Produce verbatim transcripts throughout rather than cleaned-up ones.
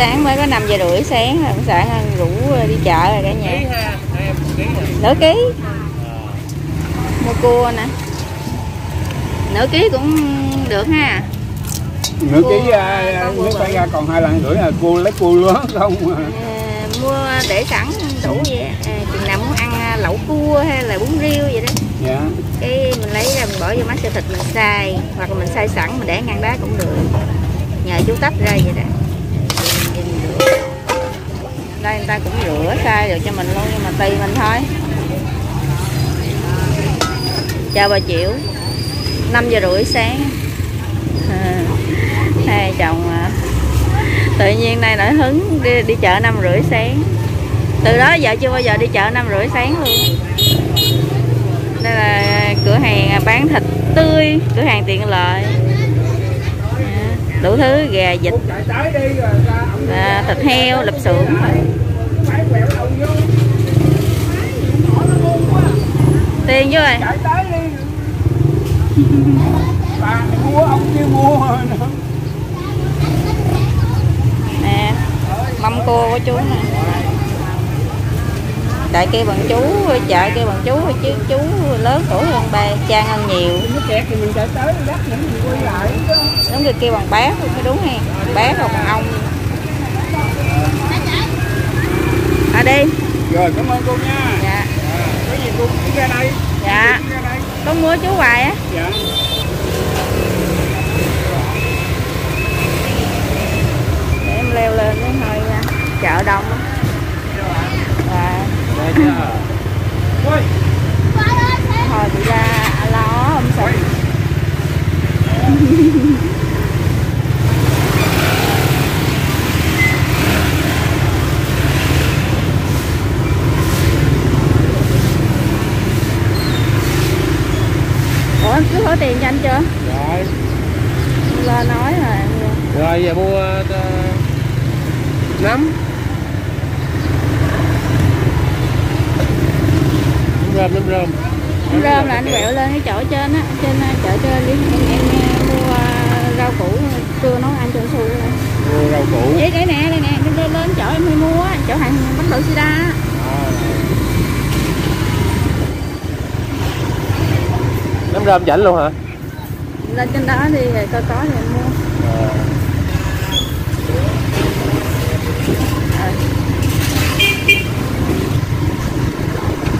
sáng mới có năm giờ rưỡi sáng là sáng rủ đi chợ rồi cả nhà. Nửa ký mua cua nè, nửa ký cũng được ha. Nửa cua, ký à, nếu phải ra còn hai lần rưỡi là cua lấy cua luôn không à, mua để sẵn đủ vậy à, chừng nào muốn ăn lẩu cua hay là bún riêu vậy đó. Dạ. Cái mình lấy ra mình bỏ vô mát xơ thịt mình xay, hoặc là mình xay sẵn mình để ngang đá cũng được. Nhờ chú tách ra vậy đó. Đây người ta cũng rửa xay được cho mình luôn, nhưng mà tùy mình thôi. Chào bà Chiểu. năm giờ rưỡi sáng. À, hai chồng à. Tự nhiên nay nổi hứng đi, đi chợ năm rưỡi sáng. Từ đó giờ chưa bao giờ đi chợ năm rưỡi sáng luôn. Đây là cửa hàng bán thịt tươi, cửa hàng tiện lợi, đủ thứ gà vịt, à, thịt heo, lạp xưởng. Tiền chứ rồi. Nè, mâm cua của chú nè. Tại kia bằng chú, chợ kia bằng chú, chứ chú lớn tuổi hơn ba, cha ăn nhiều. Đúng rồi, kia bằng bác luôn, đúng ha, bác hoặc bằng ông. À đi. Rồi, cảm ơn cô nha. Dạ. Có gì cô cũng ra đây. Dạ. Có mua chú hoài á. Dạ. Để em leo lên mới hơi nha. Chợ đông á. Dạ. Hồi bị ra lo không sợ. Ủa anh cứ hỏi tiền cho anh chưa? Rồi. Lo nói rồi. Rồi giờ mua nấm. Rơm, rơm, rơm. Rơm là anh quẹo lên cái chỗ trên á, trên chợ trên đi, em, em mua rau củ, chưa nấu ăn chưa xui. Mua rau củ. Vậy cái nè, đây nè, em lên lên chỗ em đi mua á, chỗ hàng bánh đậu sida á. Nấm rơm chảnh luôn hả? Lên trên đó đi rồi coi có thì em mua. À. À.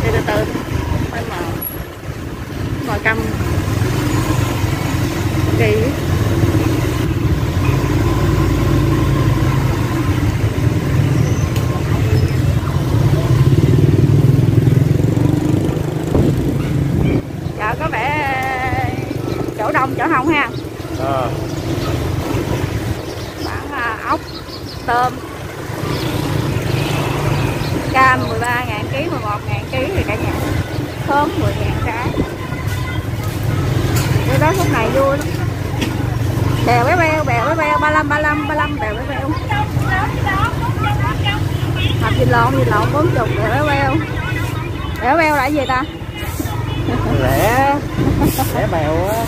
Từ từ. Ngồi căm kỳ chợ có vẻ chỗ đông chỗ hông ha. À. Bán ốc tôm cam mười ba ngàn ký, mười một ngàn ký rồi cả nhà, khóm mười ngàn trái. Cái đó khúc này vui lắm. Bèo bé bèo, bèo bé bèo, ba mươi lăm, ba mươi lăm, ba mươi lăm, bèo bé bèo. Hộp vịt lộn, vịt lộn bốn mươi, bèo bé bèo. Bèo bèo là cái gì ta? Lẻ, lẻ bèo á.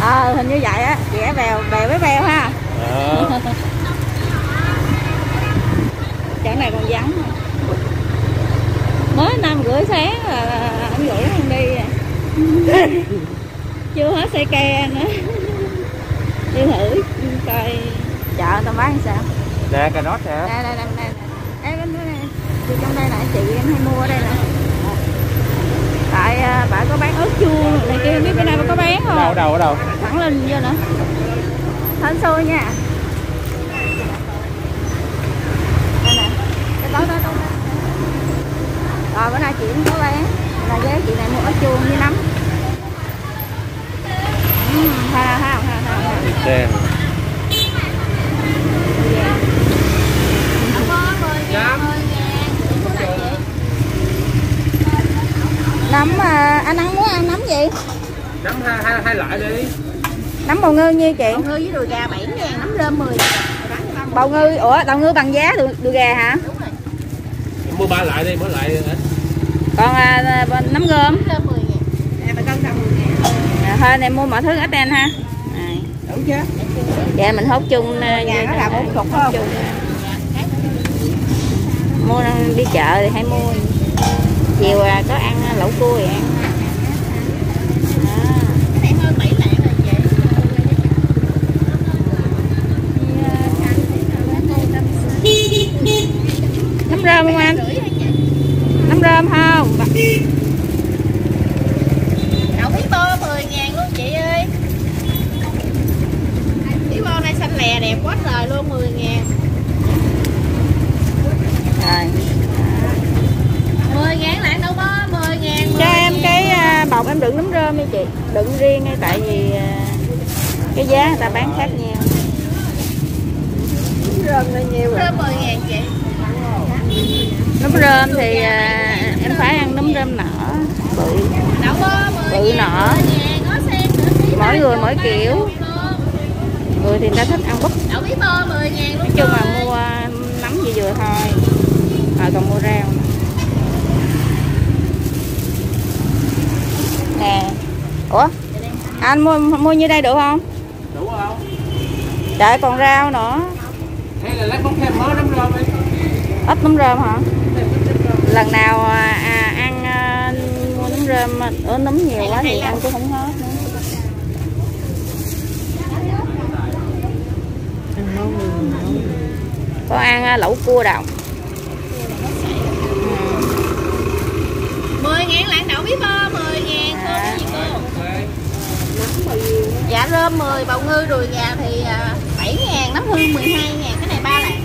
Ờ, hình như vậy á, lẻ bèo, bèo bé bèo ha. Ờ. Chỗ này còn vắng. Mới năm rưỡi sáng là anh rủ không đi à. Chưa hết xe ke nữa. Đi thử coi chợ tao bán sao. Nè cà rốt nè. Đây đây đây đây. Ê bên đây nè. Từ trong đây là chị em hay mua ở đây nè. Tại bà có bán ớt chua này kia, không biết bên đây bà có bán không? Đâu đâu ở đâu. Thẳng lên vô nữa. Hên xui nha. Đây nè. Cái đó đó đâu. Rồi bữa nay chị cũng có bán. Là giá chị này mua ớt chua với nấm. Ha ha ha ha. Đen. Nấm à, anh ăn muốn ăn nấm gì? Nấm hai hai hai loại đi. Nấm bào ngư như chị. Bào ngư với đùi gà bảy ngàn, nấm rơm mười ngàn. Bào ngư, ủa bào ngư bằng giá đùi, đùi gà hả? Đúng rồi. Em mua ba loại đi, mỗi loại ít. Còn à, nấm rơm mười ngàn. Em mà cân cân mười ngàn. Thôi em mua mọi thứ ít đen ha. Đủ chưa? Dạ mình hốt chung. Nhà nó là bốn chục không? Mua đi chợ thì hay mua. Chiều có ăn lẩu cua vậy. Nấm rơm không anh? Nấm rơm không? Đậu bí bô mười ngàn luôn chị ơi. Bí bô này xanh lè đẹp quá trời luôn, mười ngàn. Rồi mười ngàn lại đâu có mười ngàn. Cho em cái bọc em đựng nấm rơm đi chị. Đựng riêng hay tại vì cái giá người ta bán khác nhau. Nấm rơm nó nhiều rồi. Rơm mười ngàn chị. Nấm rơm thì em phải ăn nấm rơm nở, bự, bự nở. Mỗi người mỗi kiểu. Người thì người ta thích ăn búp. Nói chung là mua nấm vừa vừa thôi. Rồi còn mua rau. Nè. Ủa? Anh mua mua như đây được không? Đủ không? Trời còn rau nữa. Hay là lấy bóng thêm mớ nấm rơm đi. Ấp nấm rơm hả? Lần nào à, ăn à, mua nấm rơm ở nấm nhiều quá thì ăn cũng không hết nữa. Có ăn lẩu cua đậu. mười ngàn lạng đậu bí bơ, mười ngàn cô cái gì cô? Dạ rơm mười, bào ngư đùi gà thì bảy ngàn, nấm hương mười hai ngàn, cái này ba lạng.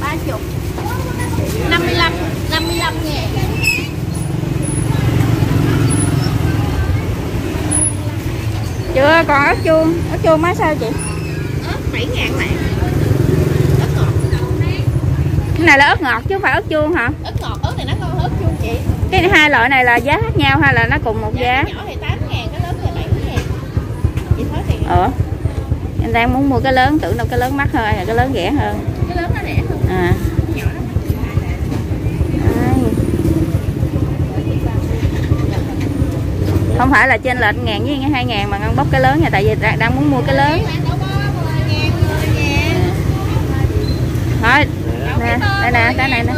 ba mươi. năm mươi lăm, năm mươi lăm ngàn. Chưa, còn ớt chuông, ớt chuông má sao chị? Ớt bảy ngàn này. Ớt ngọt. Cái này là ớt ngọt chứ không phải ớt chuông hả? Ớt ngọt, ớt này nó không ớt chuông chị. Cái hai loại này là giá khác nhau hay là nó cùng một dạ, giá? Cái nhỏ thì tám ngàn, cái lớn thì bảy ngàn. Chị thấy tiền. Ờ. Anh đang muốn mua cái lớn, tưởng đâu cái lớn mắc hơn hay là cái lớn rẻ hơn. Cái lớn nó rẻ hơn. À. Không phải là trên lệch ngàn với hai ngàn mà ăn bóc cái lớn nha, tại vì đang muốn mua cái lớn. Thôi, nè, đây nè, cái này nè,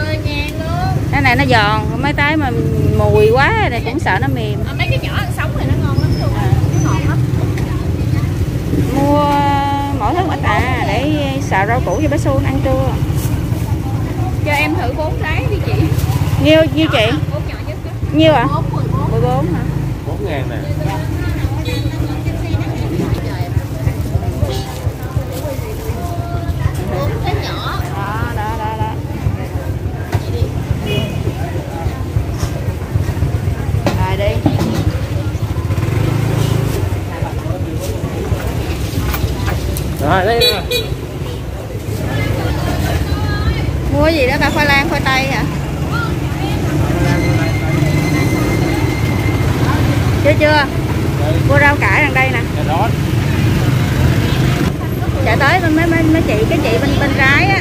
cái này nó giòn, mấy cái mà mùi quá này cũng sợ nó mềm. Mấy cái nhỏ ăn sống thì nó ngon lắm luôn, nó ngọt lắm. Mua mỗi thứ ít à, để xào rau củ với bé Xuân ăn trưa. Cho em thử bốn trái đi chị. Nhiêu nhiêu chị? Nhiêu ạ? mười bốn hả? bốn ngàn nè. Cái nhỏ. Đó, đó, đó, đó. Rồi đi. Rồi đây nè. Mua gì đó bà, khoai lang, khoai tây hả? Chưa chưa? Mua rau cải đằng đây nè. Chạy tới mấy mấy mấy chị, cái chị bên bên trái á.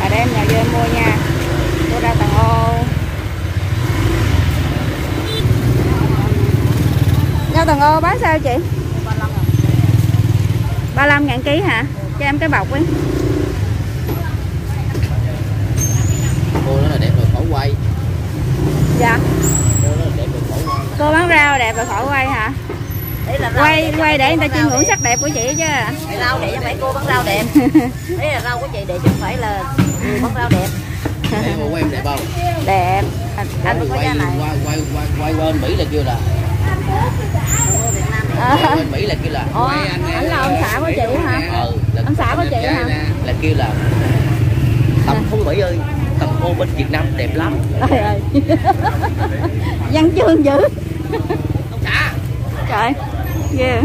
Bà đem nhà vô mua nha. Mua rau tàng ô. Rau tầng ô bán sao chị? ba mươi lăm ngàn ký hả? Cho em cái bọc ấy. Cô nó là đẹp rồi khỏi quay. Dạ. Cô nó là đẹp rồi khỏi quay. Cô bán rau đẹp rồi khỏi quay hả? Quay quay để người ta chiêm ngưỡng sắc đẹp của chị chứ. Rau để cho phải cô bán rau đẹp. Đấy là rau của chị để chứ không phải là người bán rau đẹp. Cô của em đẹp không? Đẹp. Anh có giá này. Quay quay quay bên Mỹ là chưa là. Ờ. Bên Mỹ là kêu là ờ, anh, anh là ông xã của chị hả? Ừ, là ông xã của chị hả? Là kêu là tầm không Mỹ ơi, tầm cô bên Việt Nam đẹp lắm. Trời ơi. Văn chương dữ. Ông xã. Trời. Ghê.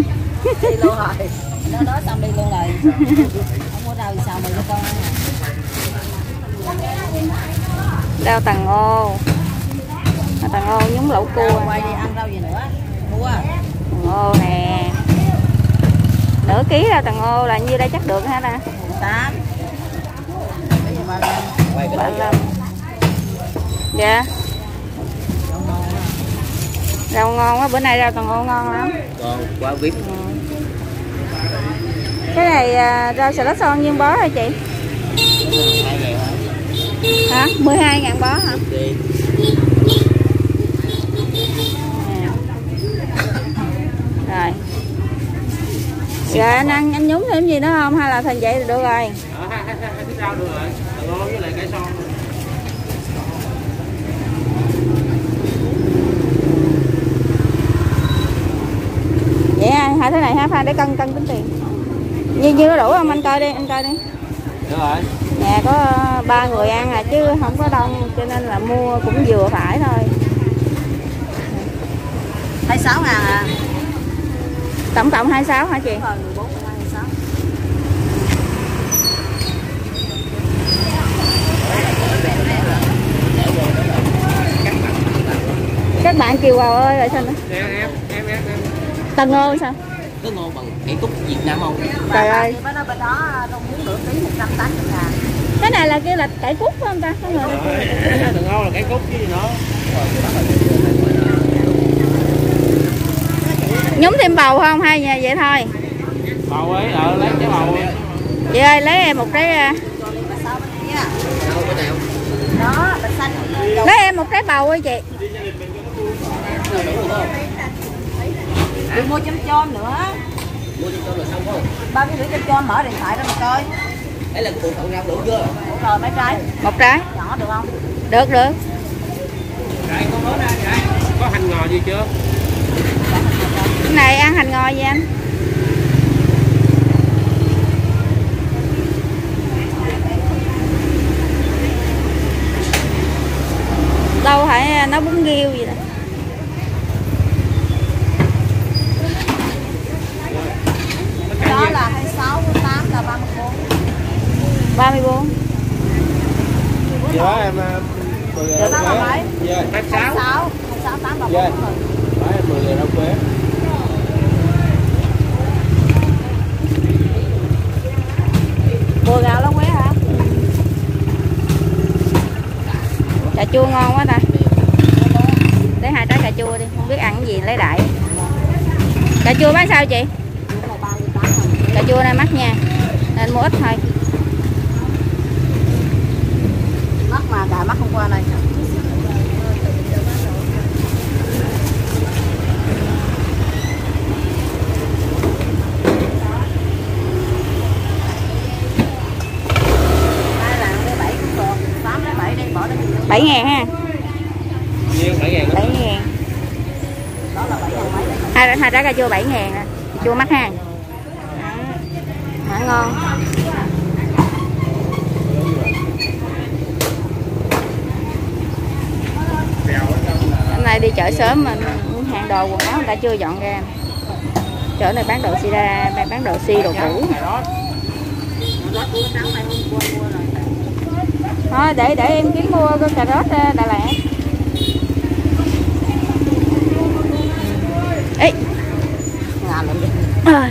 Đi luôn rồi. Nó nói xong đi luôn rồi. Không mua rau sao mà cho con ăn à. Rau tàng ô. Tàng ô nhúng lẩu cua. Quay đi ăn rau gì nữa. Mua. Ô nè. Nửa ký ra tầng ô là như đây chắc được ha nè. Tám. Dạ. Rau ngon quá, bữa nay rau tầng ô ngon lắm. Ngon quá vip. Ừ. Cái này rau xà lách son nhiêu bó hả chị? Hả? mười hai ngàn bó hả? Rồi. Rồi anh ăn, anh nhúng thêm gì nữa không hay là thành vậy được rồi? Rau được rồi. Rau với lại cái son. Vậy anh hả, thế này ha, pha để cân cân tính tiền. Như như nó đủ không anh coi đi, anh coi đi. Được rồi. Nhà có ba người ăn à chứ không có đông cho nên là mua cũng vừa phải thôi. hai mươi sáu ngàn à. Tổng cộng hai mươi sáu hả chị? Rồi, mười bốn, hai mươi sáu. Các bạn kiều bào ơi, vậy sao nữa? Em em em em. Tầng ô sao? Có ngô bằng cải cúc Việt Nam không? Trời ơi. Bên đó bên đó rau muống nửa ký một trăm tám mươi ngàn. Cái này là kia là cải cúc phải không ta? Cái người này. Tầng ô là cải cúc chứ gì nữa. Nhúng thêm bầu không hay nhà vậy thôi? Bầu ấy, ờ lấy trái bầu. Chị ơi lấy em một cái. Đó, bịch xanh. Lấy em một trái bầu ơi chị. Đi mua chôm chôm nữa. Mua chôm chôm là xong không? Bao nhiêu rưỡi chôm chôm mở điện thoại ra mà coi. Đấy là cái bộ phận rau đủ chưa? Đủ rồi mấy trái? Một trái. Nhỏ được không? Được được. Đây có món ăn vậy. Có hành ngò gì chưa? Cái này ăn hành ngò gì anh? Đâu phải nấu bún riêu gì đó. Đó là hai mươi sáu, tám là ba mươi bốn. ba mươi bốn. Dạ em. Dạ đó là mấy? Dạ hai mươi sáu, tám là bốn rồi. mười lẻ rau quế. Bùa gạo rau quế hả? Cà chua ngon quá ta. Lấy hai trái cà chua đi, không biết ăn cái gì lấy đại. Cà chua bán sao chị? Cà chua này mắc nha, nên mua ít thôi. Mắc mà cà mắc không qua đây. bảy ngàn ha. bảy ngàn. Đó là bảy ngàn. Hai trái cà chua bảy ngàn à. Cà chua mắc ha. Hả ngon. Hôm nay đi chợ sớm mình hàng đồ quần áo người ta chưa dọn ra. Chợ này bán đồ xi ra, bán đồ xi đồ cũ. Thôi để để em kiếm mua con cà rốt Đà Lạt. Ê. À.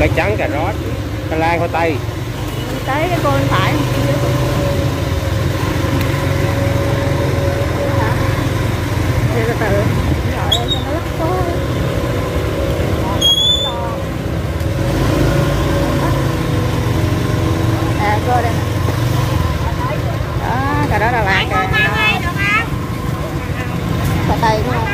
Cải trắng, cà rốt, cà lai, khoai tây. Tới cái cô bên phải. Từ từ. À, cô đây. Đó, cà rốt Đà Lạt. Khoai tây đúng không?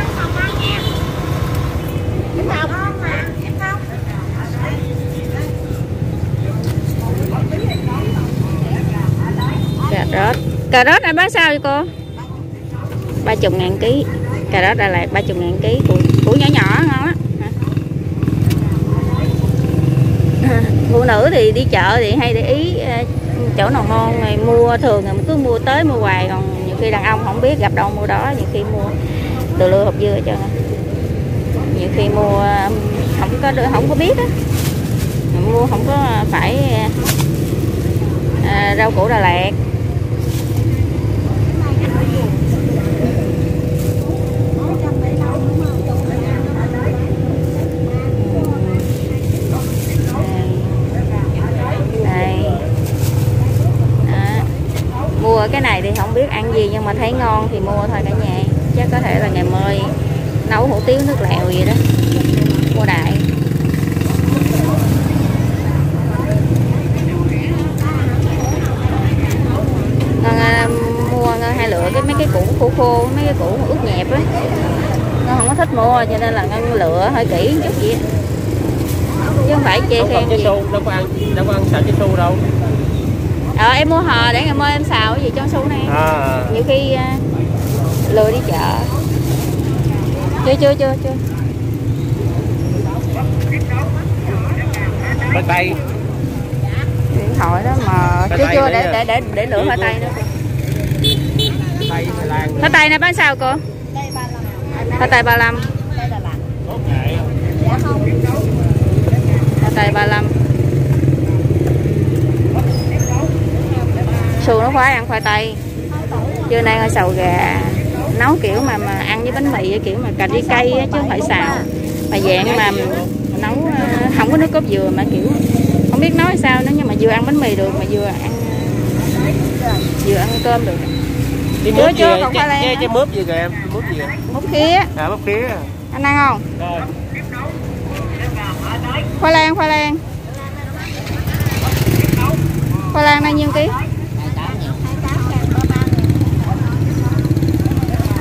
Cà rốt. Cà rốt này bán sao vậy cô? ba mươi ngàn ký. Cà rốt Đà Lạt ba mươi ngàn ký. Củ, củ nhỏ nhỏ ngon á. phụ nữ thì đi chợ thì hay để ý chỗ nào ngon này mua, thường là mình cứ mua tới mua hoài, còn nhiều khi đàn ông không biết gặp đâu mua đó, nhiều khi mua từ lưa hộp dưa cho nhiều khi mua không có không có biết á, mua không có phải à, rau củ Đà Lạt. Cái này thì không biết ăn gì nhưng mà thấy ngon thì mua thôi cả nhà. Chắc có thể là ngày mai nấu hủ tiếu nước lèo gì đó. Mua đại. Ngân mua Ngân hay lựa cái mấy cái củ khô khô, mấy cái củ ướt nhẹp á. Ngân không có thích mua cho nên là Ngân lựa hơi kỹ chút vậy. Chứ không phải chê khen gì. Đâu có ăn, đâu có ăn xào trái su đâu. Ờ, em mua hò để ngày mai em xào cái gì cho su này à. Nhiều khi uh, lừa đi chợ. Chưa chưa chưa chưa. Khoai tây. Điện thoại đó mà chưa chưa để để để để lựa khoai tây nữa. Khoai tây này bán sao cô? Khoai tây ba mươi lăm. Khoai tây ba mươi lăm. Xù nó khoái ăn khoai tây. Trưa nay ngồi xào gà, nấu kiểu mà mà ăn với bánh mì với kiểu mà cà ri cây á, chứ không phải xào mà dạng mà nấu không có nước cốt dừa, mà kiểu không biết nói sao nữa, nhưng mà vừa ăn bánh mì được mà vừa ăn vừa ăn cơm được. Đi mướp chưa? Còn khoai lang. Cái mướp gì kìa em? Mướp gì? Mướp khía. À mướp khía. Anh ăn không? Rồi. Khoai lang, khoai lang. Khoai lang bao nhiêu ký?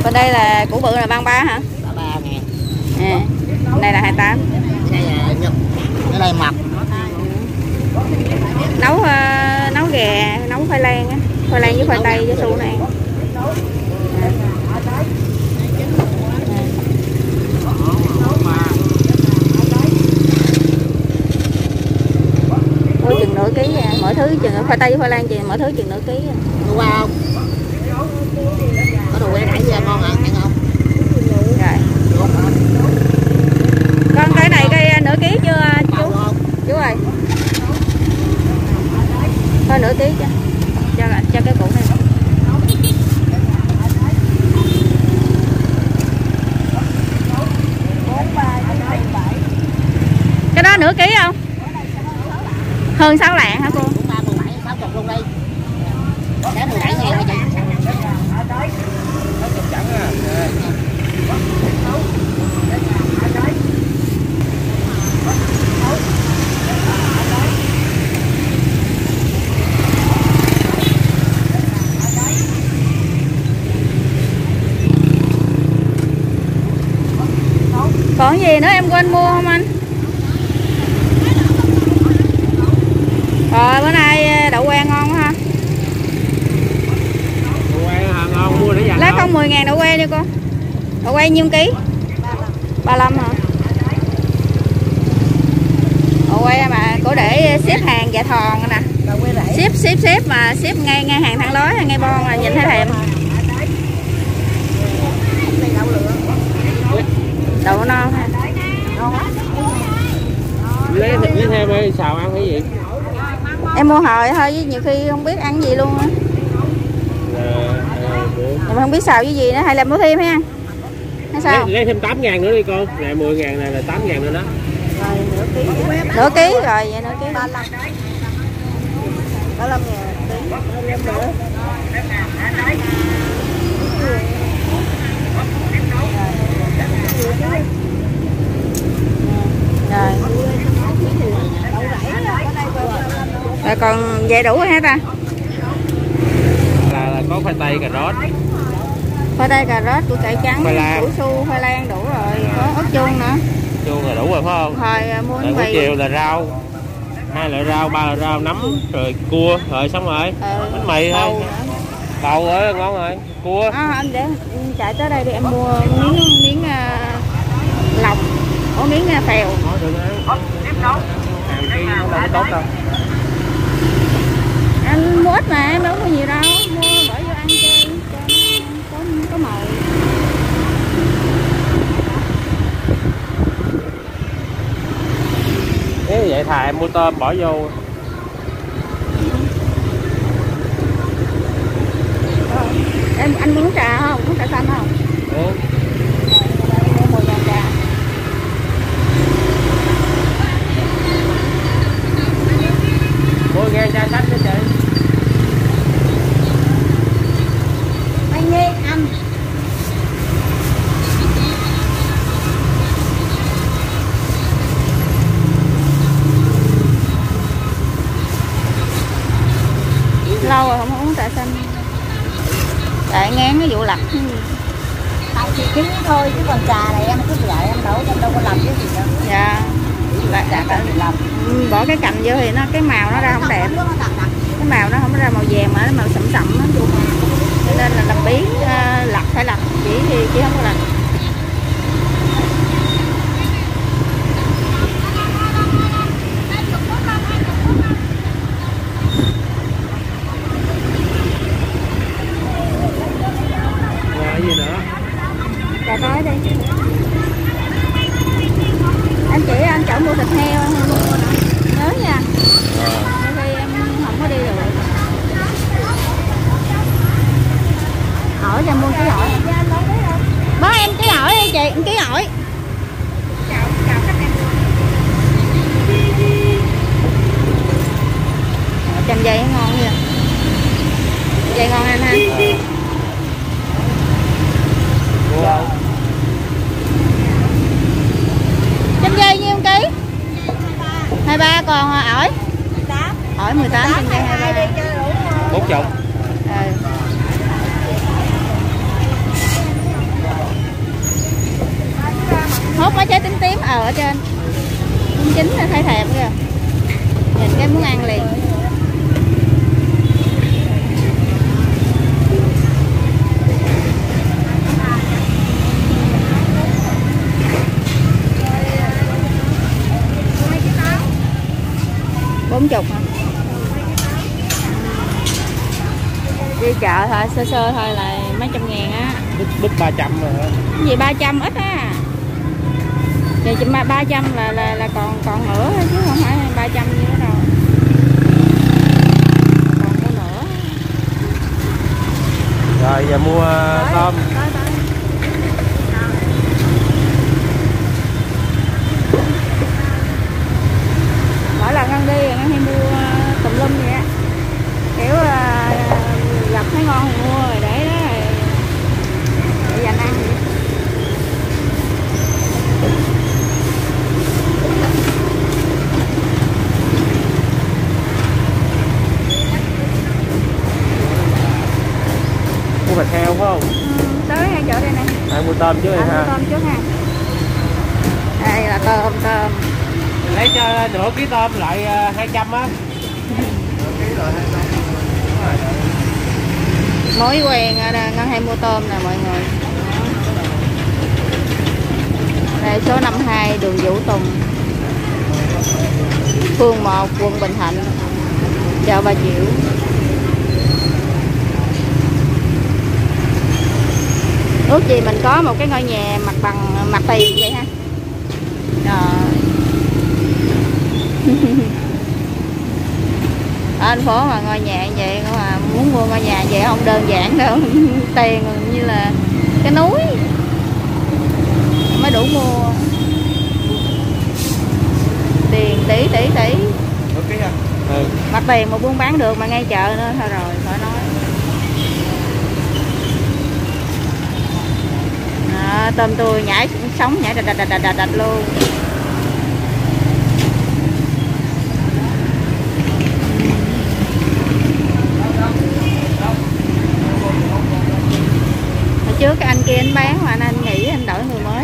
Bên đây là củ bự là ba mươi ba hả? ba mươi ba nè. Đây là hai mươi tám. Đây là nhập. Cái này mập. Nấu uh, nấu gà, nấu khoai lang á, khoai lang với khoai tây với su này. Mỗi chừng nửa ký à, mỗi thứ chừng khoai tây với khoai lang gì mỗi thứ chừng nửa ký. Mua qua không? Đồ quen nãy giờ ngon hả? Ăn không? Rồi. Con cái này cây nửa ký chưa chú? Chú ơi. Thôi nửa ký cho. Cho cho cái củ này. Cái đó nửa ký không? Hơn sáu lạng hả cô? ba mươi bảy sáu mươi luôn đi. Còn gì nữa em quên mua không anh? Rồi bữa nay đậu que ngon quá ha. Đậu que hả? Ngon, mua để dành. Lát không mười ngàn đậu que đi cô. Đậu que nhiêu ký? ba mươi lăm hả? Đậu que mà cổ để ship hàng Dạ Thòn nè. Ship ship ship mà ship ngay ngay hàng Thang Lói, ngay Bon là nhìn thấy thèm. Đậu non ha. Ngon lắm. Lấy thịt với thêm đi xào ăn cái gì? Em mua hồi thôi chứ nhiều khi không biết ăn gì luôn á. Em không biết xào với gì nữa, hay là mua thêm ha. Hay sao? Lấy, lấy thêm tám ngàn nữa đi cô. Nè mười ngàn này là tám ngàn nữa đó. Rồi nửa ký. Nửa ký rồi vậy nửa ký. ba mươi lăm. ba mươi lăm ngàn ký. Nữa. Rồi. Rồi còn vậy đủ hết ta. Là, là có khoai tây, cà rốt. Khoai tây, cà rốt, củ cải trắng, củ su, khoai lang đủ rồi, có ớt chuông nữa. Chuông là đủ rồi phải không? Rồi mua bánh mì. Chiều là rau. Hai loại rau, ba loại rau, nấm rồi cua, rồi xong rồi. Ừ. Bánh mì thôi. Đậu ơi ngon rồi, cua. À, anh để chạy tới đây đi em mua miếng miếng uh, lọc, có miếng phèo. Tiếp nấu. đâu có tốt đâu. Anh mua ít mà, em đâu có nhiều đâu. Mua bỏ vô ăn chơi, cho có, có màu. Nếu vậy thà em mua tôm bỏ vô. Ừ. Em anh muốn trà không? Muốn trà xanh không? Ừ. mười ngàn trà xanh cho chị. Anh nghe anh. Lâu rồi không uống trà xanh. Tại ngán cái vụ lặt. Tại chỉ kiếm thôi chứ còn trà này em cứ vậy em đâu em đâu có làm cái gì đâu. Dạ. Lại trà xanh thì làm. Bỏ cái cành vô thì nó cái màu nó ra không đẹp, cái màu nó không ra màu vàng mà nó màu sẫm sẫm nó luôn, cho nên là làm biến uh, lặt phải lặt chỉ thì chỉ không có lặt. Và cái gì nữa? Cà nói đi. Anh chị anh chở mua thịt heo hay mua nhớ nha. Hôm nay em không có đi được. Hỏi cho mua cái hỏi. Bố em cái hỏi đi chị, em cái hỏi. Chào chào các em. Chanh dây ngon nha. Dây ngon anh ha. Wow. Dây nhiêu ký? hai ba còn ổi. mười tám. Ổi mười tám trên dây hai ba. Đi chơi đủ bốn chục. Ừ. Hốt quá trái tím tím ờ ở trên. Cũng chín nó thấy thèm kìa. Nhìn cái muốn ăn liền. bốn mươi hả? Đi chợ thôi, sơ sơ thôi là mấy trăm ngàn á. Bích, bích ba trăm rồi hả? Cái gì ba trăm ít á. Vậy chỉ ba trăm là, là, là còn còn nữa chứ không phải ba trăm như thế đâu. Còn có nữa. Rồi giờ mua tôm. Mỗi lần ăn đi, ăn hay mua tùm lum vậy á. Kiểu uh, gặp thấy ngon thì mua rồi để đó rồi để dành ăn vậy. Mua thịt heo phải không? Ừ, tới ăn chợ đây này. À, mua tôm trước đi ha. Mua tôm trước ha. Đây là tôm, tôm. Lấy cho nửa ký tôm lại hai trăm á. Mối quen Ngân hay mua tôm nè mọi người. Đây số năm mươi hai đường Vũ Tùng, phường một, quận Bình Thạnh, chợ Bà Chiểu. Ước gì mình có một cái ngôi nhà mặt bằng mặt tiền vậy ha. Rồi. Ở thành phố mà ngôi nhà vậy mà muốn mua ngôi nhà vậy không đơn giản đâu. Tiền như là cái núi mới đủ mua. Tiền tỷ tỷ tỷ. Ừ. Mặt tiền mà buôn bán được mà ngay chợ nữa thôi rồi khỏi nói. À, tôm tôi nhảy sống nhảy đạch đạch đạch đạch luôn. Trước cái anh kia anh bán mà anh, anh nghĩ anh đổi người mới.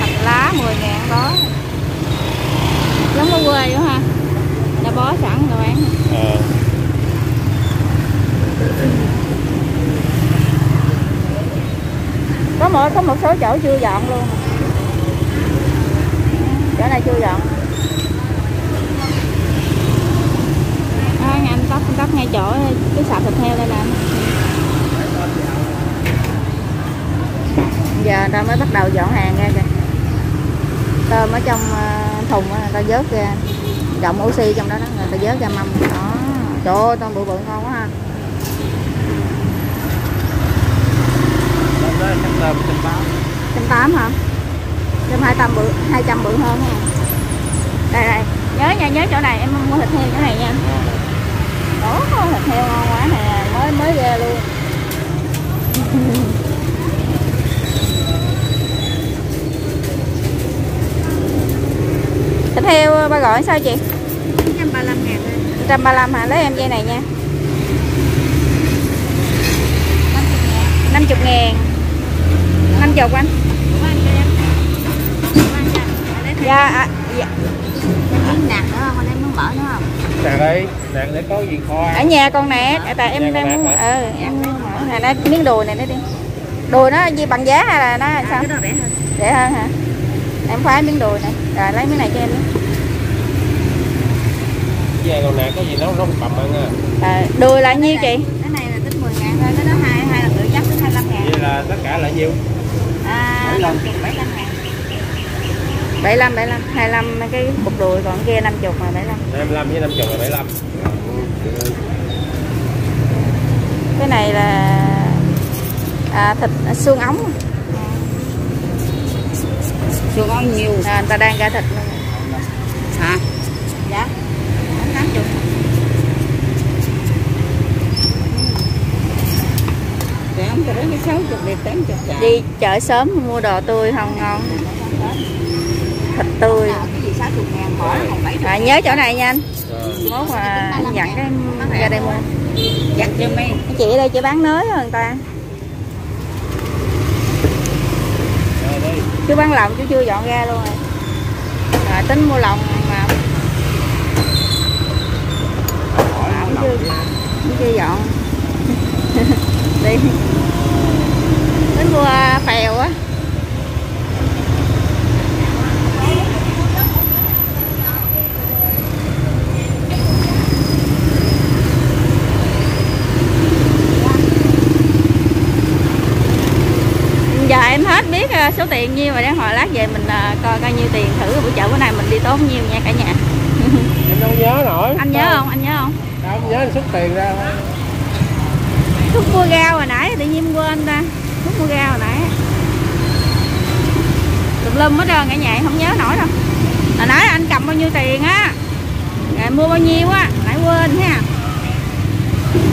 Thạch lá mười ngàn đó. Giống ở quê nữa ha. Đã bó sẵn rồi bán. một, có một số chỗ chưa dọn luôn. Chỗ này chưa dọn. À, anh tóc, anh tóc ngay chỗ cái sạp thịt heo đây nè. Giờ người ta mới bắt đầu dọn hàng ra kìa. Tôm ở trong thùng người ta vớt ra, động oxy trong đó đó, người ta vớt ra mâm đó. Trời ơi, tôm bự bự ngon quá ha. Đó, tôm một trăm tám mươi hả? Tôm hai trăm bự, hai trăm bự hơn ha. Đây đây, nhớ nha, nhớ chỗ này em mua thịt heo chỗ này nha. Ủa, thịt heo ngon quá nè, mới mới ra luôn. Thịt heo ba gọi sao chị? một trăm ba mươi lăm ngàn. một trăm ba mươi lăm hả? Lấy em dây này nha. năm mươi ngàn. năm mươi anh. Dạ, dạ. Nạc nữa không? Em muốn mở nữa không? Nạc đi, nạc để có gì kho. Ở nhà con nạc, tại em đang muốn ờ em muốn mở này, miếng đùi này nó đi. Đùi nó gì bằng giá hay là nó à, sao? Cái đó rẻ hơn. Rẻ hơn hả? Em khoái miếng đùi này. Rồi lấy miếng này cho em đi. Về còn nạc có gì nấu nấu bầm ăn à. À, đùi là nhiêu chị? Cái này là tính mười ngàn thôi, cái đó hai hai là rưỡi chắc tới hai mươi lăm ngàn. Vậy là tất cả là nhiêu? À, bảy mươi lăm ngàn. bảy mươi lăm, bảy mươi lăm, hai mươi lăm cái cục đùi còn kia năm mươi mà bảy mươi lăm. hai mươi lăm với năm mươi là bảy mươi lăm. Cái này là à, thịt xương ống. Xương ống nhiều. À, người ta đang ra thịt luôn. Hả? Dạ. tám mươi. Để ông tới cái sáu mươi đẹp tám mươi. Đi chợ sớm mua đồ tươi không ngon. Thịt tươi. À, nhớ chỗ này nha anh. Mốt mà dặn cái ra đây mua. Dặn cho mấy chị ở đây chỉ bán nới hơn ta. Chú bán lòng chú chưa dọn ra luôn rồi. À, tính mua lòng mà chưa, chưa dọn. Đi đến mua phèo á. Giờ em hết biết số tiền nhiêu mà đang hỏi lát về mình coi coi nhiêu tiền thử buổi chợ bữa nay mình đi tốn nhiêu nha cả nhà. Em đâu nhớ nổi. Anh nhớ không? Anh nhớ không? Không nhớ xuất tiền ra thôi. Thuốc mua rau hồi nãy tự nhiên quên ra. Thuốc mua rau hồi nãy tùm lum hết trơn cả nhà, không nhớ nổi đâu. Hồi nãy anh cầm bao nhiêu tiền á, rồi mua bao nhiêu á, nãy quên ha.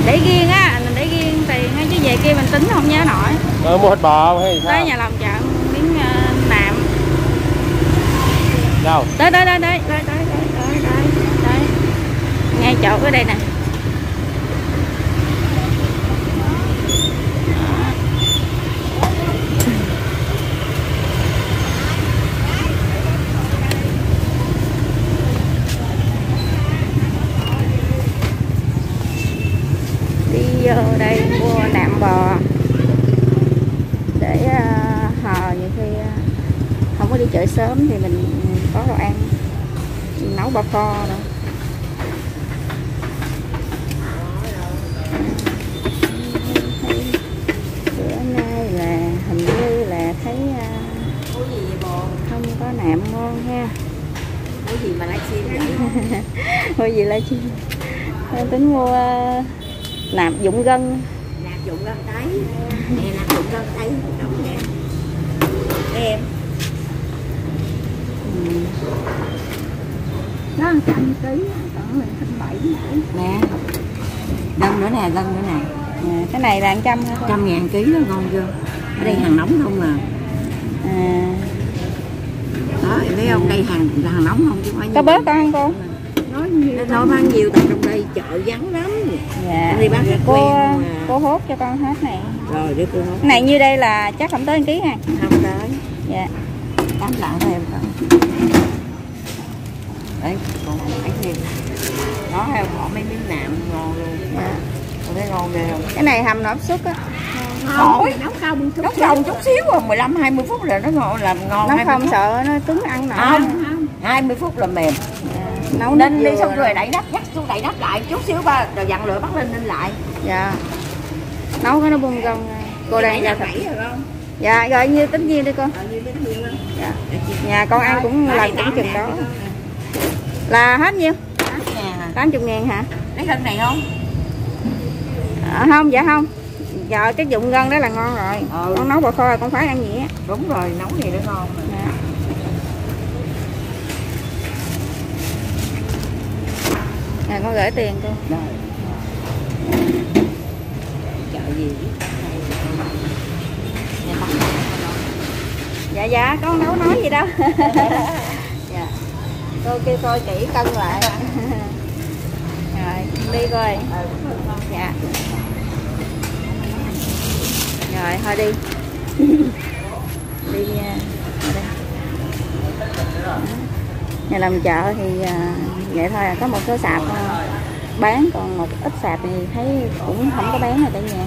Để riêng á, mình để riêng tiền á, chứ về kia mình tính không nhớ nổi. Rồi mua thịt bò hay sao? Tới nhà làm chợ miếng uh, nạm. Đâu? Tới tới tới tới tới tới tới tới. Ngay chỗ ở đây nè. Đi vô đây mua nạm bò để uh, hờ nhiều khi uh, không có đi chợ sớm thì mình có đồ ăn, mình nấu bò kho nữa. Nạm ngon ha. Mua gì mà livestream vậy? Mua gì livestream? Em tính mua nạm dụng gân. Nạm dụng gân tấy. Nè nạm dụng gân tấy đúng nè. Em. Nó một trăm ký, còn mình bảy nè. Gân nữa nè, gân nữa nè. À, cái này là một trăm thôi. một trăm ngàn ký nó ngon chưa? Ở đây hàng nóng không à. À đó, thấy không? Đây hàng hàng nóng không chứ phải có bớt con không cô? Nói nhiều, nó bán nhiều tại trong đây chợ vắng lắm. Dạ. Đi bán cô cô hốt cho con hết này. Rồi để cô hốt. Cái này như đây là chắc không tới một ký ha. Không tới. Dạ. Tám lạng thôi em con. Đấy, con ăn thêm. Đó heo bỏ mấy miếng nạm ngon luôn. Dạ. Con thấy ngon ghê không? Cái này hầm nộp súp á. Ngon. Không, nấu không chút nấu không chút xíu rồi mười lăm hai mươi phút là nó ngon, làm ngon. Nó không sợ nó cứng ăn nổi. Không, không. hai mươi phút là mềm. À, nấu ninh đi xong rồi đậy nắp, dắt xuống đậy nắp lại chút xíu ba rồi dặn lửa bắt lên ninh lại. Dạ. Nấu cái nó bung gông. Cô đang ra thịt rồi không? Dạ, rồi như tính viên đi con. À, như tính viên đó. Dạ. Nhà con ăn cũng là cũng chừng đó. Là hết nhiêu? tám mươi ngàn hả? Lấy gân này không? À, không, dạ không. Dạ cái dụng gân đó là ngon rồi. Ừ. Con nấu bò kho con phải ăn gì á. Đúng rồi, nấu gì để ngon. Dạ. Nè con gửi tiền cô. Rồi. Chợ gì? Dạ dạ, con nấu nói gì đâu. Dạ. Cô kêu coi chỉ cân lại. Rồi, đi coi. Dạ. Rồi, thôi đi. Đi nha. Nhà làm chợ thì vậy thôi, có một số sạp bán, còn một ít sạp thì thấy cũng không có bán ở tại nhà.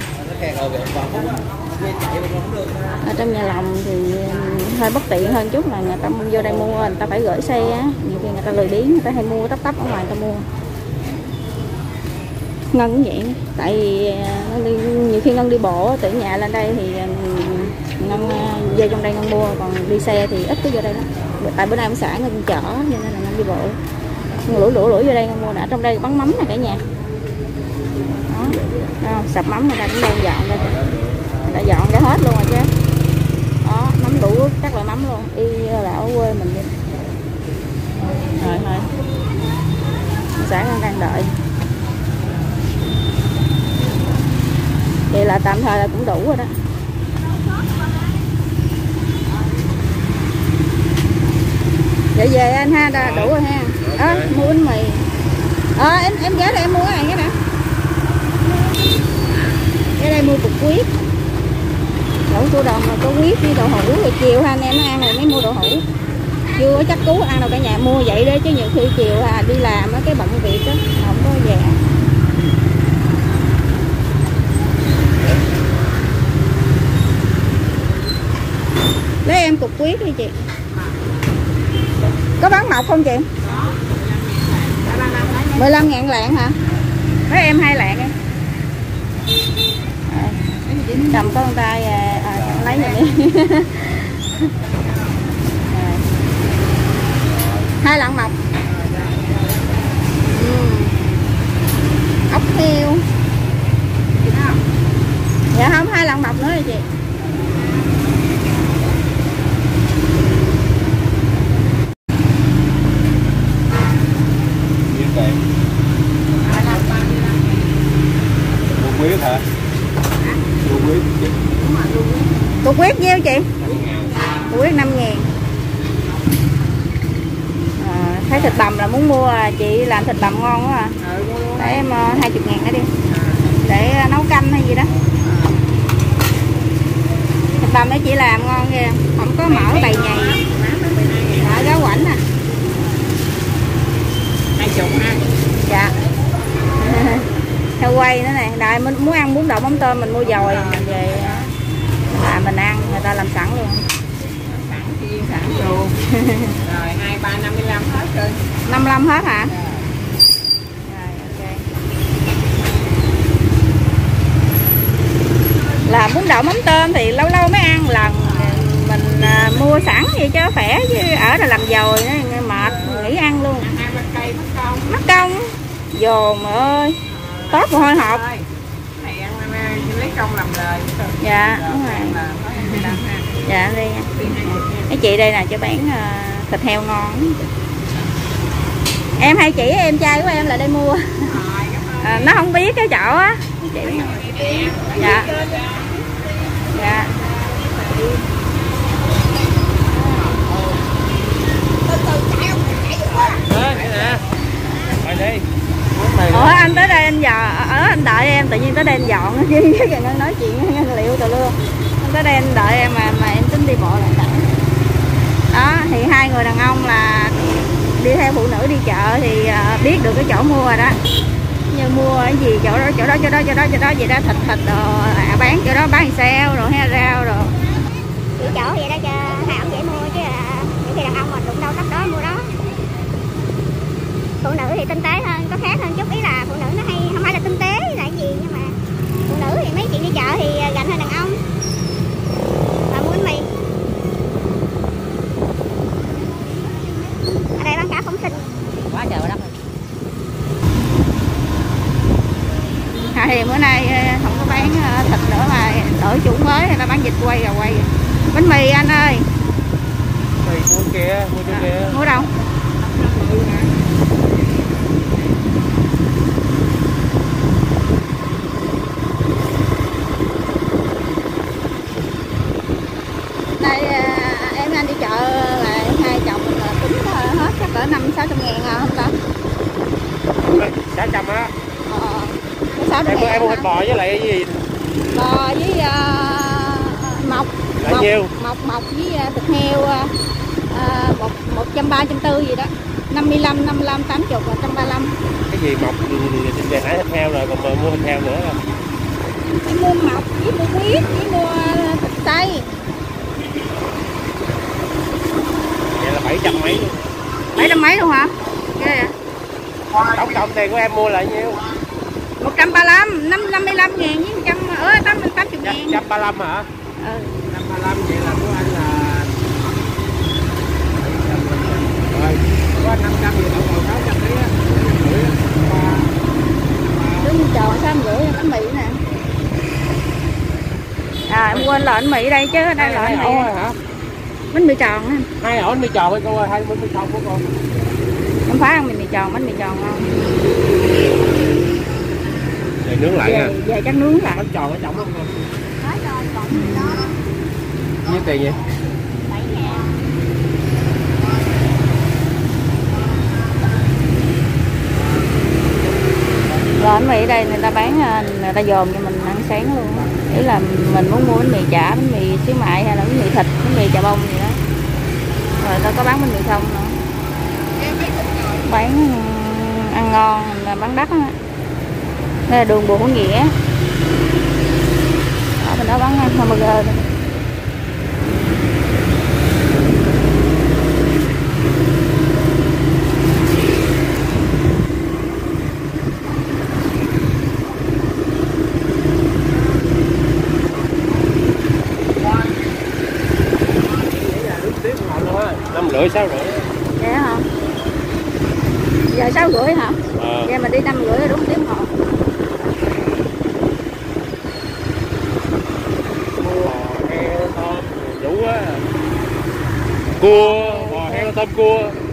Ở trong nhà lòng thì hơi bất tiện hơn chút là người ta vô đây mua, người ta phải gửi xe á, nhiều khi người ta lười biếng, người ta hay mua tấp tấp ở ngoài người ta mua. Ngân cũng vậy, tại vì đi, nhiều khi Ngân đi bộ từ nhà lên đây thì Ngân vô trong đây Ngân mua, còn đi xe thì ít cứ vô đây đó. Tại bữa nay ông xã Ngân chở cho nên là Ngân đi bộ, Ngân lủi lủi lủi vô đây Ngân mua. Đã trong đây bắn mắm nè cả nhà. Đó, sạp mắm người ta cũng đang dọn đây, người ta dọn cái hết luôn rồi chứ. Đó, mắm đủ các loại mắm luôn, y là ở quê mình đi. Rồi thôi, ông xã Ngân đang đợi. Vậy là tạm thời là cũng đủ rồi đó. Vậy về anh ha, đã đủ rồi ha. Ơ, à, mua bánh mì. Ờ, à, em em ghé đây em mua cái này cái nè. Ghé đây mua cục huyết. Đậu cô đồng là có huyết với đậu hũ, rồi chiều ha anh em ăn rồi mới mua đậu hũ. Chưa chắc cú ăn đâu cả nhà, mua vậy đó chứ nhiều khi chiều là đi làm á cái bận việc á, không có về. Lấy em cục huyết đi chị. Có bán mọc không chị? mười lăm ngàn lạng hả? Lấy em hai lạng em. Cầm có con tay à, à, lấy vậy. Hai lạng mọc. Ừ. Ốc heo. Dạ không, hai lạng mọc nữa rồi chị. Cục huyết nhiêu chị? Cục huyết năm ngàn. À, thấy thịt bằm là muốn mua, chị làm thịt bằm ngon quá à. Để em hai mươi ngàn nữa đi, để nấu canh hay gì đó. Thịt bằm đó chị làm ngon kìa, không có mỡ bầy nhầy. Đó, gáo quảnh à. Dạ. Theo quay nữa nè, đây mình muốn ăn bún đậu mắm tôm mình mua dồi về là mình ăn, người ta làm sẵn luôn. Sẵn chiên, sẵn luôn. Rồi hai ba năm mươi lăm hết rồi. năm mươi lăm hết hả? Rồi. Rồi, ok. Là bún đậu mắm tôm thì lâu lâu mới ăn lần, mình à, mua sẵn vậy cho khỏe chứ ở là làm dồi nữa mệt, nghỉ ăn luôn. Ăn ba cây mất công. Mất công. Dồn mà ơi. Tốt mồ hôi hột. Lấy công làm lời. Dạ đúng rồi. Dạ đi nha. Cái chị đây nè cho bán uh, thịt heo ngon. Em hay chỉ em trai của em là đây mua. À, nó không biết cái chỗ á. Chị... Dạ. Dạ. Ủa anh tới đây anh giờ ở anh đợi em, tự nhiên tới đây anh dọn chứ đang nói chuyện nguyên liệu tùa luôn. Anh tới đây anh đợi em mà mà em tính đi bộ lại đợi. Đó thì hai người đàn ông là đi theo phụ nữ đi chợ thì biết được cái chỗ mua rồi đó. Như mua cái gì chỗ đó chỗ đó chỗ đó chỗ đó chỗ đó vậy đó, thịt thịt đồ à, bán chỗ đó bán xe thì tinh tế hơn, có khác hơn chút, ý là phụ nữ nó hay không phải là tinh tế là cái gì, nhưng mà phụ nữ thì mấy chuyện đi chợ thì rảnh hơn đàn ông. Và mua bánh mì ở đây bán cá phóng sinh quá trời đất. À, thì bữa nay không có bán thịt nữa mà đổi chủ mới, nó bán vịt quay rồi quay bánh mì anh ơi. Mì mua kìa, mua à, kìa. Mua đâu? Đây em anh đi chợ là hai chồng tính hết chắc cỡ năm sáu trăm ngàn à, không ta? sáu trăm á. Ờ. Em, em mua thịt bò với lại cái gì? Bò với uh, mọc. Là mọc, nhiêu? Mọc mọc với uh, thịt heo uh, một một trăm ba mươi, một trăm bốn mươi gì đó, năm mươi lăm, năm mươi lăm, tám mươi, một trăm ba mươi lăm. Cái gì mọc thịt bè nãy thịt heo rồi còn mua thịt heo nữa không? Chỉ mua mọc với mua huyết với mua thịt xay. Vậy là bảy trăm mấy. bảy trăm mấy luôn hả? Ghê vậy. Tổng cộng tiền của em mua là nhiêu? một trăm ba mươi lăm, năm mươi lăm ngàn với một trăm tám mươi, tám mươi ngàn. một trăm ba mươi lăm hả? Ừ. một trăm ba mươi lăm vậy là của anh là năm trăm thì tổng cộng sáu trăm đấy á. Đúng trời, sáu trăm rưỡi bánh mì nè. À em quên là bánh mì đây chứ, đây là bánh mì. Hả? Bánh mì tròn á. Hai ổ bánh mì tròn ơi cô ơi, hai bánh mì tròn của con. Không phải ăn bánh mì tròn, bánh mì tròn không? Về nướng lại nha. Về chắc nướng lại. Bánh tròn ở trong không? Có rồi, còn gì đó. Nhiêu tiền vậy? Bánh mì ở đây người ta bán, người ta dồn cho mình ăn sáng luôn á, ý là mình muốn mua bánh mì chả, bánh mì xíu mại hay là bánh mì thịt, bánh mì chả bông gì đó. Rồi ta có bán bánh mì không nữa, bán ăn ngon là bán đắt á. Đây là đường Bùi Hữu Nghĩa, ở bên đó bán hamburger. Rưỡi sáu rưỡi. Vậy hả? Giờ sáu rưỡi hả? À. Vậy mà đi năm rưỡi là đúng tiếng họ. Mua heo tôm, đủ á. Cua, heo tôm cua.